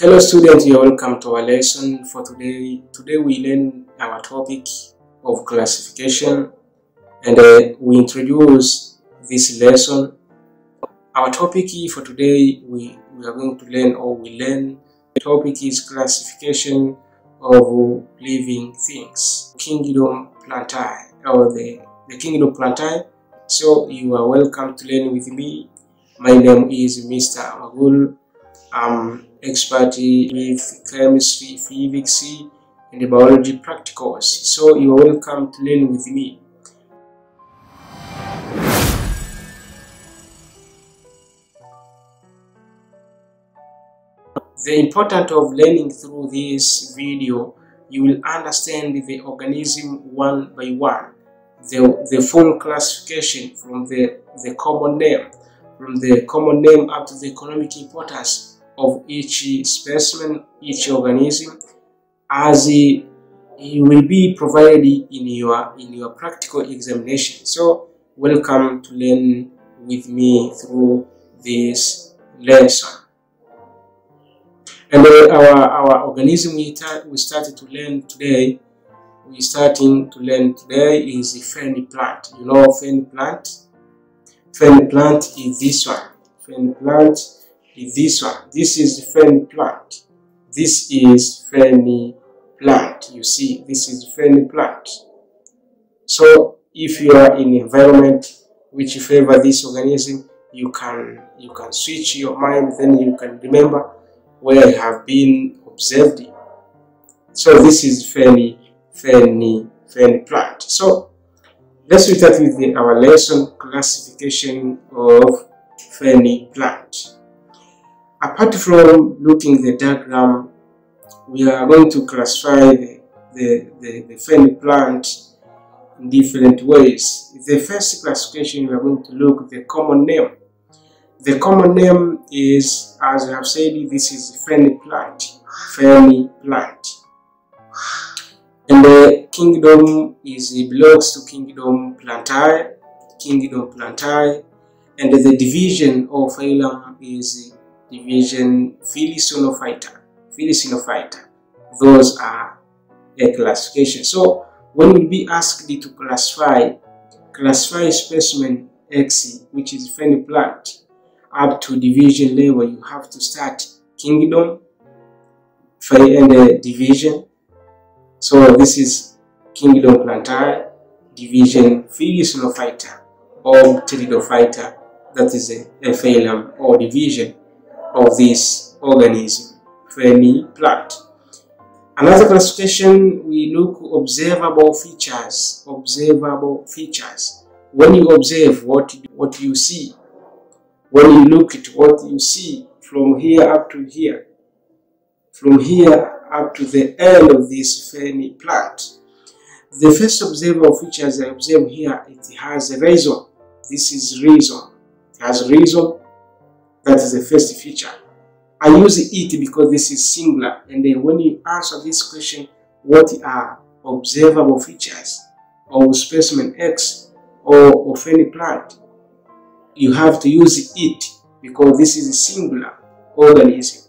Hello students, you are welcome to our lesson for today. Today we learn our topic of classification, and we introduce this lesson. Our topic for today we learn the topic is classification of living things, kingdom Plantae, or the kingdom Plantae. So you are welcome to learn with me. My name is Mr. Amagul. Expert with chemistry, physics, and biology practicals. So you are welcome to learn with me. The importance of learning through this video, you will understand the organism one by one, the full classification from the common name up to the economic importance of each specimen, each organism, as it will be provided in your practical examination. So welcome to learn with me through this lesson. And our organism we're starting to learn today is the fern plant. You know, fern plant is this one. This is fern plant. This is fern plant. You see, this is fern plant. So if you are in an environment which favor this organism, you can switch your mind, then you can remember where I have been observed. So this is fern plant. So let's start with our lesson, classification of fern plant. Apart from looking at the diagram, we are going to classify the fern plant in different ways. The first classification, we are going to look at the common name. The common name is, as I have said, this is fern plant, And the kingdom belongs to kingdom Plantae, and the division of phloem is division Filicinophyta. Those are a classification. So when we'll be asked to classify specimen X, which is fern plant, up to division level, you have to start kingdom and division. So this is kingdom Plantae, division Filicinophyta or Pteridophyta. That is a phylum or division of this organism, fern plant. Another classification, we look observable features. When you observe what you see, when you look at what you see from here up to here, from here up to the end of this fern plant. The first observable features I observe here, it has a rhizome. This is rhizome. It has a rhizome. That is the first feature. I use it because this is singular, and then when you answer this question, what are observable features of specimen X or of any plant, you have to use it because this is a singular organism.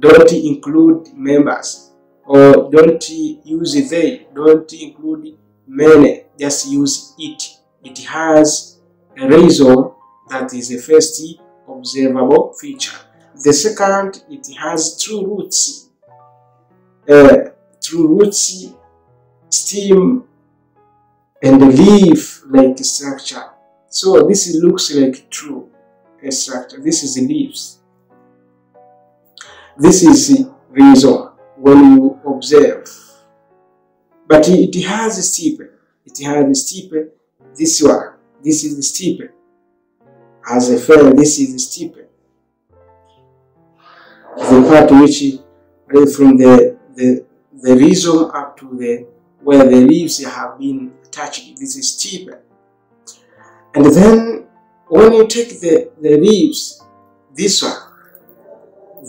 Don't include members, or don't use they, don't include many, just use it. It has a rhizome. That is the first observable feature. The second, it has true roots. Stem, and the leaf-like structure. So this looks like true structure. This is the leaves. This is the rhizome when you observe. But it has a stipe. This one. This is the stipe. As a fern, this is the stipe, the part which from the rhizome up to where the leaves have been attached. This is stipe. And then when you take the leaves, this one,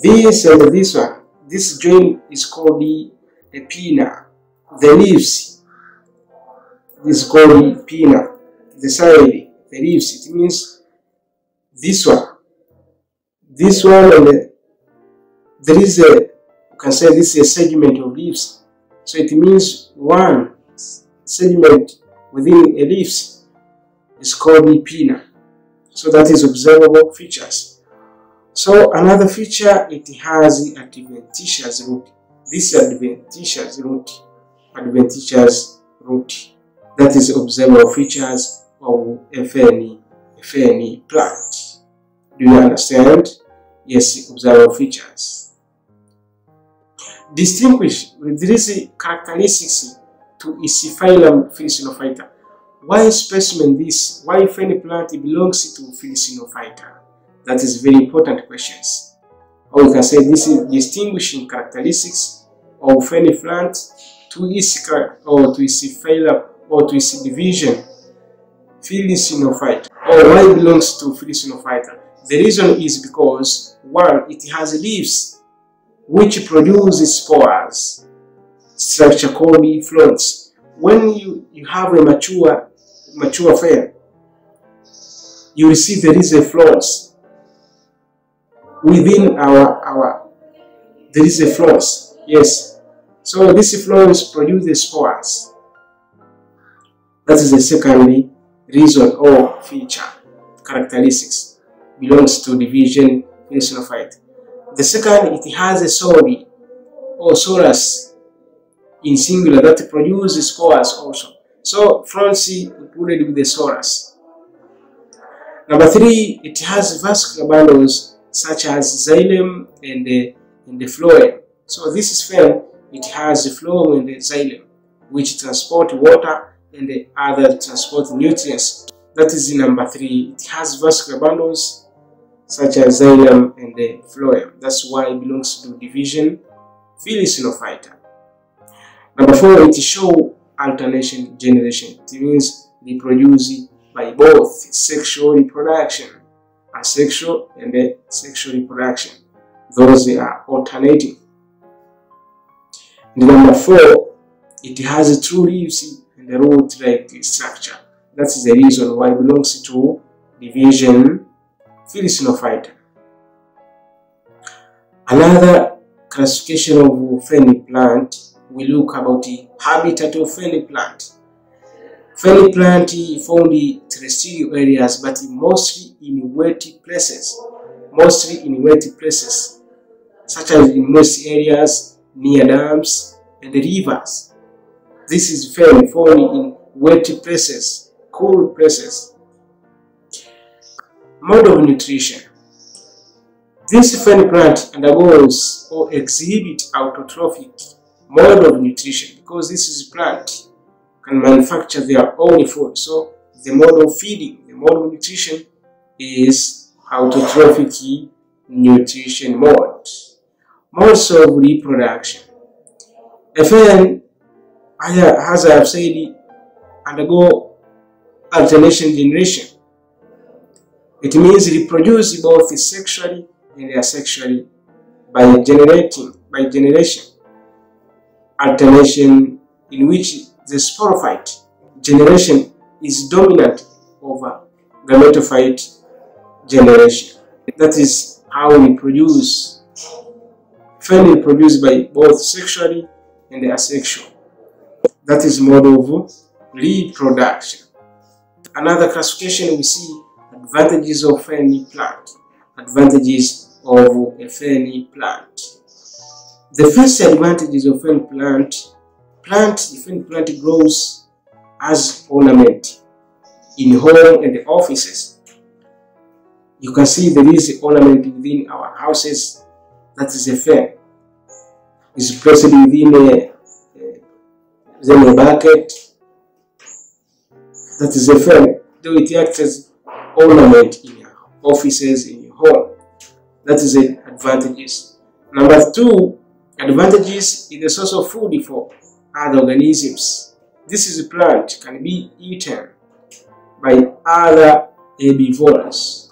this and this one, this joint is called the pinna. The leaves is called the pinna. The side, the leaves, it means this one, and there is a you can say this is a segment of leaves. So it means one segment within a leaf is called pinna. So that is observable features. So another feature, it has adventitious root. This adventitious root, that is observable features of any plant. Do you understand? Yes, observable features. Distinguish with these characteristics to its phylum Filicinophyta. Why specimen this? Why if any plant belongs to Filicinophyta? That is very important questions. Or we can say this is distinguishing characteristics of any plant to its phylum or to its division Filicinophyta. Or why it belongs to Filicinophyta? The reason is because one, it has leaves which produces spores, structure called phloem. When you have a mature fern, you will see there is a phloem within our there is a phloem. Yes, so this phloem produces spores. That is the secondary reason or feature characteristics belongs to division Filicinophyta. The second, it has a sori or sorus in singular that produces spores also. So fronds included with the sorus. Number three, it has vascular bundles such as xylem and the phloem. So this is fern, it has the phloem and the xylem which transport water and the other transport nutrients. That is number three. It has vascular bundles such as xylem and the phloem. That's why it belongs to division Filicinophyta. Number four, it shows alternation generation. It means they produce by both sexual reproduction, asexual and the sexual reproduction. Those are alternating. And number four, it has two leaves and the root-like structure. That's the reason why it belongs to division Filicinophyta. Another classification of fern plant, we look about the habitat of fern plant. Fern plant found in terrestrial areas, but mostly in wet places. Mostly in wet places, such as in most areas near dams and rivers. This is fern found in wet places, cool places. Mode of nutrition. This fern plant undergoes or exhibits autotrophic mode of nutrition because this is plant can manufacture their own food. So the mode of feeding, the mode of nutrition is autotrophic nutrition mode. Modes of reproduction. A fern, as I have said, undergo alternation generation. It means reproduce both sexually and asexually by generation. Alternation in which the sporophyte generation is dominant over gametophyte generation. That is how we produce. Fern produced by both sexually and asexual. That is mode of reproduction. Another classification we see. Advantages of any plant. Advantages of a fern plant. The first advantages of any plant, if any plant grows as ornament in home and offices. You can see there is ornament within our houses. That is a fern. It's placed within a bucket. That is a fern. Though it acts as ornament in your offices, in your home. That is the advantages. Number two, advantages is the source of food for other organisms. This is a plant can be eaten by other herbivores.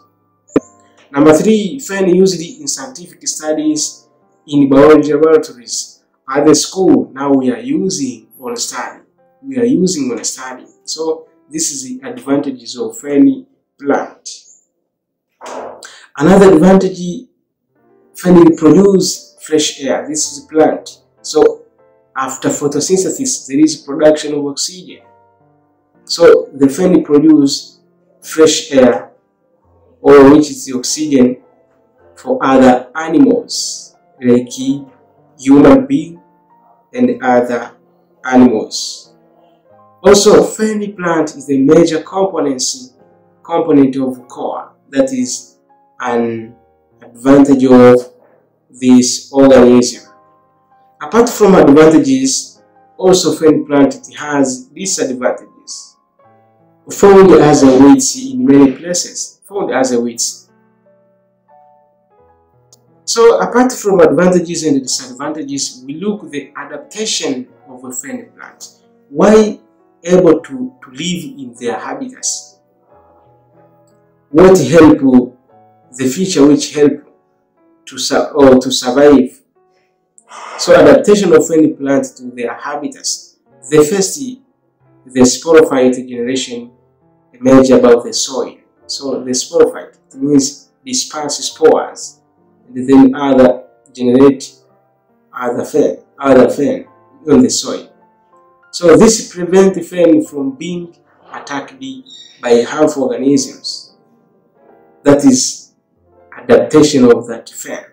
Number three, fern used in scientific studies in biology laboratories. At the school, now we are using on study. We are using on study. So this is the advantages of fern plant. Another advantage, fern produce fresh air. This is a plant. So after photosynthesis, there is production of oxygen. So the fungi produce fresh air, or which is the oxygen for other animals, like human being and other animals. Also, fungi plant is a major component of coal. That is an advantage of this organism. Apart from advantages, also fungi plant has disadvantages. Found as a weed in many places. So apart from advantages and disadvantages, we look at the adaptation of a fungi plant. Why able to live in their habitats? What help the feature which help to survive? So adaptation of fungi plant to their habitats. The first, the sporophyte generation emerge above the soil. So the sporophyte, it means disperse spores, and then other generate other fungi on the soil. So this prevents the fungi from being attacked by harmful organisms. That is adaptation of that fungi.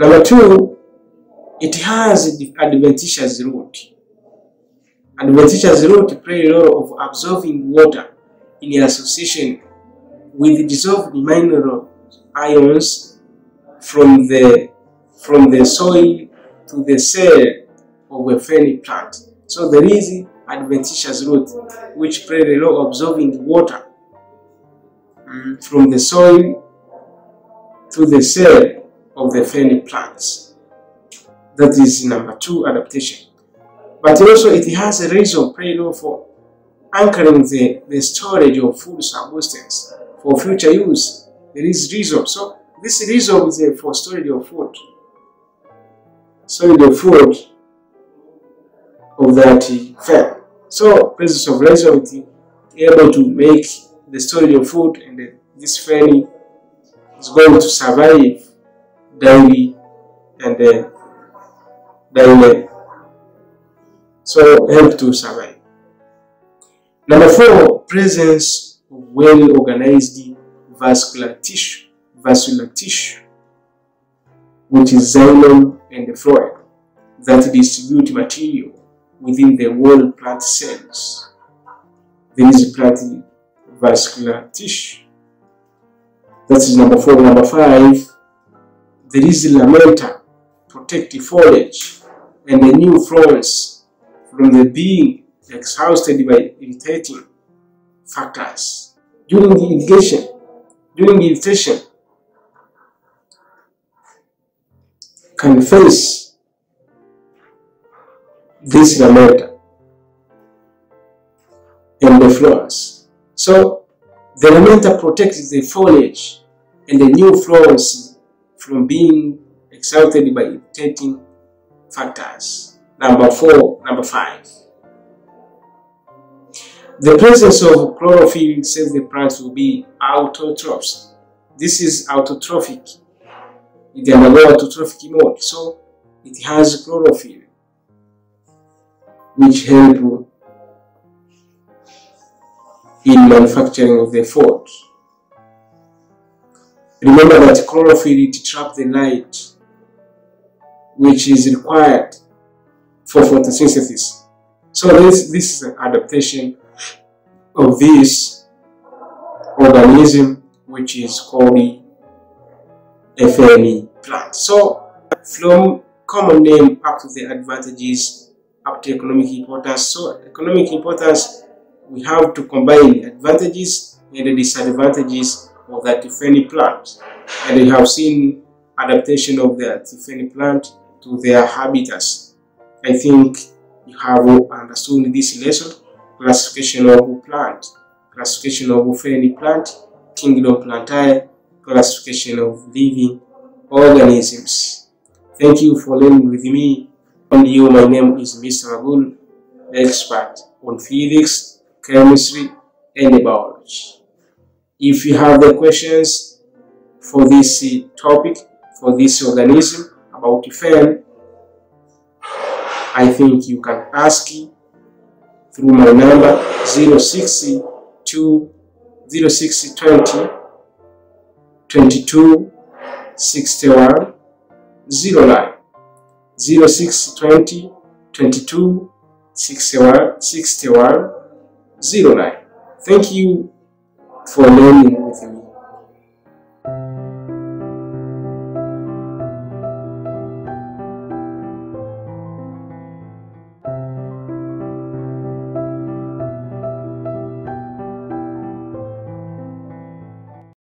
Number two, it has the adventitious root. Adventitious root play a role of absorbing water in association with dissolved mineral ions from the soil to the cell of a fungi plant. So there is adventitious root which play a role absorbing water from the soil to the cell of the fungi plants. That is number two, adaptation. But also it has a rhizome play role for anchoring the storage of food substance for future use. There is rhizome. So this rhizome is for storage of food. So the food of that fungi. So presence of rhizome is able to make the storage of food, and this fungi is going to survive daily and daily, so help to survive. Number four, presence of well-organized vascular tissue, which is xylem and the phloem, that distribute material within the whole plant cells. There is plant vascular tissue. That is number four. Number five, there is lamina, protective foliage, and the new flowers from the being exhausted by irritating factors. During irritation, can face this lamina and the flowers. So the lamina protects the foliage and the new flowers from being exhausted by irritating factors. Number five. The presence of chlorophyll says the plants will be autotrophs. This is autotrophic. It undergoes autotrophic mode. So it has chlorophyll, which help in manufacturing of the food. Remember that chlorophyll, it traps the light which is required for photosynthesis. So this is an adaptation of this organism which is called a fungi plant. So from common name up to the advantages, up to economic importance. So economic importance, we have to combine advantages and the disadvantages of that fungi plant, and we have seen adaptation of that fungi plant to their habitats. I think you have understood this lesson: classification of plant, classification of fungi plant, kingdom Plantae, classification of living organisms. Thank you for learning with me. My name is Mr. Amagul, expert on physics, chemistry, and biology. If you have the questions for this topic, for this organism about phloem, I think you can ask through my number 0620 226109 0620 226109. Thank you for learning with me.